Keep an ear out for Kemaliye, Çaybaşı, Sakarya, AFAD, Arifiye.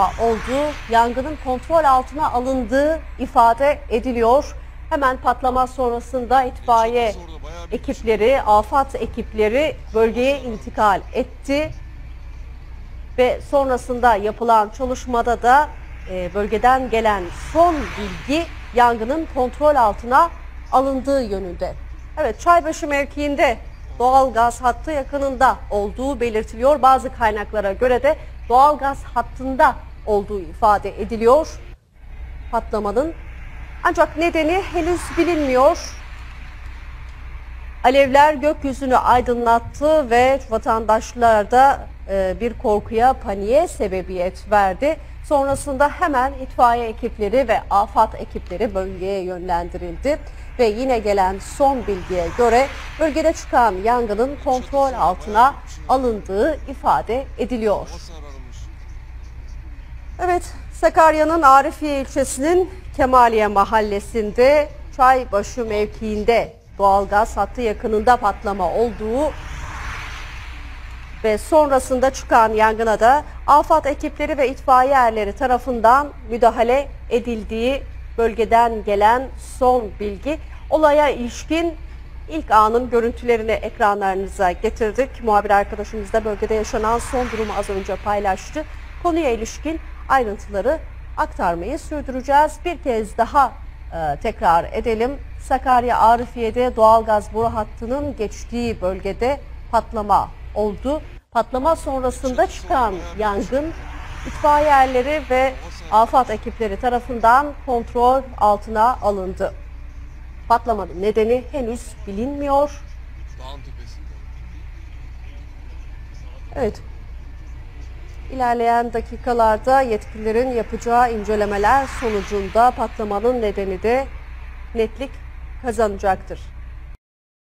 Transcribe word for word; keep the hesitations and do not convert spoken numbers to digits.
patlama olduğu, yangının kontrol altına alındığı ifade ediliyor. Hemen patlama sonrasında itfaiye ekipleri, AFAD ekipleri bölgeye intikal etti. Ve sonrasında yapılan çalışmada da bölgeden gelen son bilgi yangının kontrol altına alındığı yönünde. Evet, Çaybaşı mevkiinde doğal gaz hattı yakınında olduğu belirtiliyor. Bazı kaynaklara göre de doğal gaz hattında olduğu ifade ediliyor patlamanın. Ancak nedeni henüz bilinmiyor. Alevler gökyüzünü aydınlattı ve vatandaşlarda bir korkuya, paniğe sebebiyet verdi. Sonrasında hemen itfaiye ekipleri ve AFAD ekipleri bölgeye yönlendirildi. Ve yine gelen son bilgiye göre bölgede çıkan yangının kontrol altına alındığı ifade ediliyor. Evet, Sakarya'nın Arifiye ilçesinin Kemaliye mahallesinde Çaybaşı mevkiinde doğalgaz hattı yakınında patlama olduğu ve sonrasında çıkan yangına da AFAD ekipleri ve itfaiye erleri tarafından müdahale edildiği bölgeden gelen son bilgi. Olaya ilişkin ilk anın görüntülerini ekranlarınıza getirdik. Muhabir arkadaşımız da bölgede yaşanan son durumu az önce paylaştı. Konuya ilişkin ayrıntıları aktarmayı sürdüreceğiz. Bir kez daha e, tekrar edelim. Sakarya Arifiye'de doğalgaz boru hattının geçtiği bölgede patlama oldu. Patlama sonrasında çıkan yangın itfaiye erleri ve AFAD ekipleri tarafından kontrol altına alındı. Patlamanın nedeni henüz bilinmiyor. Evet. İlerleyen dakikalarda yetkililerin yapacağı incelemeler sonucunda patlamanın nedeni de netlik kazanacaktır.